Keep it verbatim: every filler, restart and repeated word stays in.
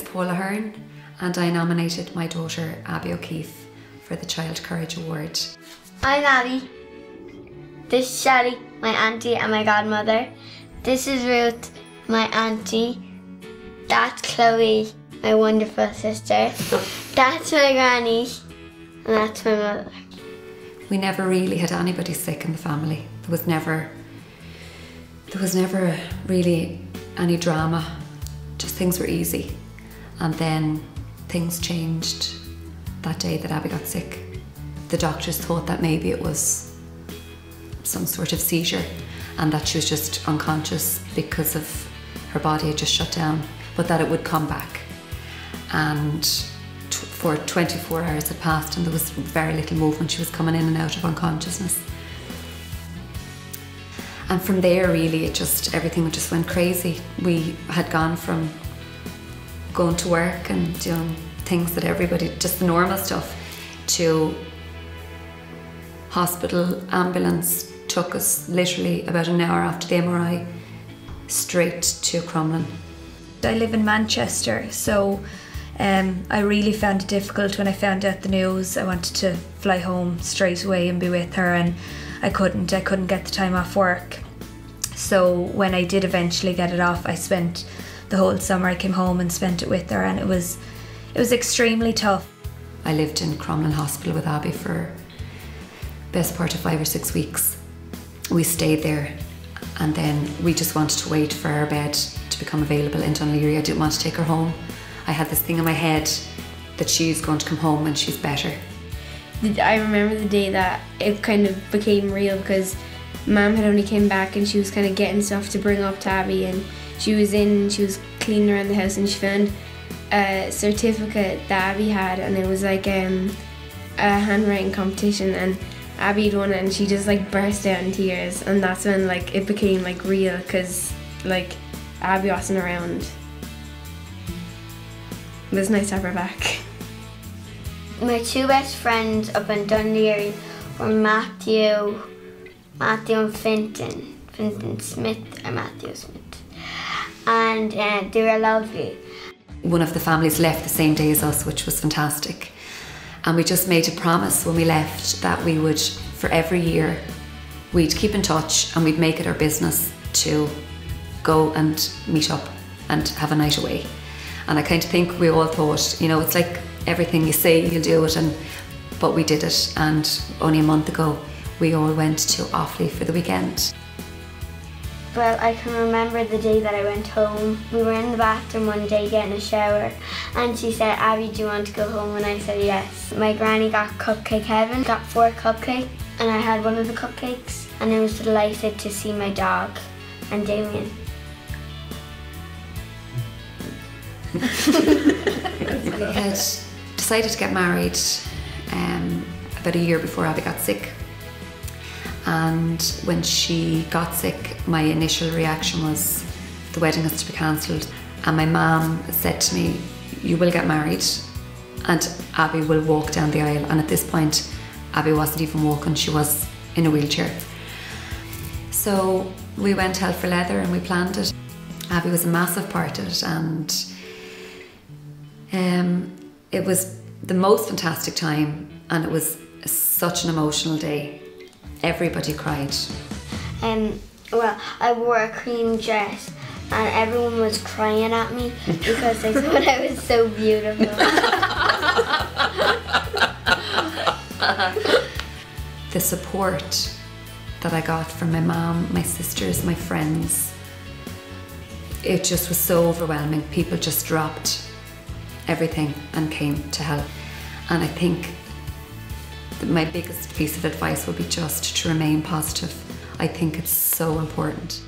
is Paula Hearn, and I nominated my daughter Abby O'Keeffe for the Child Courage Award. I'm Abby. This is Shelley, my auntie and my godmother. This is Ruth, my auntie. That's Chloe, my wonderful sister. That's my granny, and that's my mother. We never really had anybody sick in the family. There was never, there was never really any drama. Just things were easy. And then things changed that day that Abby got sick. The doctors thought that maybe it was some sort of seizure and that she was just unconscious because of her body had just shut down, but that it would come back. And t for twenty-four hours had passed and there was very little movement. She was coming in and out of unconsciousness. And from there, really, it just, everything just went crazy. We had gone from going to work and doing things that everybody, just the normal stuff, to hospital, ambulance, took us literally about an hour after the M R I straight to Crumlin. I live in Manchester, so um, I really found it difficult when I found out the news. I wanted to fly home straight away and be with her, and I couldn't. I couldn't get the time off work. So when I did eventually get it off, I spent the whole summer. I came home and spent it with her, and it was, it was extremely tough. I lived in Crumlin Hospital with Abby for best part of five or six weeks. We stayed there, and then we just wanted to wait for her bed to become available in Dún Laoghaire. I didn't want to take her home. I had this thing in my head that she's going to come home when she's better. I remember the day that it kind of became real, because Mum had only came back and she was kind of getting stuff to bring up to Abby, and she was in, she was cleaning around the house, and she found a certificate that Abby had, and it was like um, a handwriting competition, and Abby had won it, and she just like burst out in tears, and that's when like it became like real, because like Abby wasn't around. It was nice to have her back. My two best friends up in Dún Laoghaire were Matthew, Matthew and Fintan, Fintan Smith or Matthew Smith, and uh, they were lovely. One of the families left the same day as us, which was fantastic, and we just made a promise when we left that we would, for every year, we'd keep in touch and we'd make it our business to go and meet up and have a night away. And I kind of think we all thought, you know, it's like everything you say, you'll do it, and but we did it, and only a month ago we all went to Offley for the weekend. Well, I can remember the day that I went home. We were in the bathroom one day getting a shower, and she said, "Abby, do you want to go home?" And I said yes. My granny got Cupcake Heaven, got four cupcakes, and I had one of the cupcakes, and I was delighted to see my dog and Damien. I had decided to get married um, about a year before Abby got sick, and when she got sick my initial reaction was the wedding has to be cancelled, and my mum said to me, "You will get married and Abby will walk down the aisle," and at this point Abby wasn't even walking, she was in a wheelchair. So we went hell for leather and we planned it. Abby was a massive part of it, and um, it was the most fantastic time, and it was such an emotional day. Everybody cried. Um, well, I wore a cream dress and everyone was crying at me because they thought I was so beautiful. The support that I got from my mum, my sisters, my friends, it just was so overwhelming. People just dropped everything and came to help. And I think that my biggest piece of advice would be just to remain positive. I think it's so important.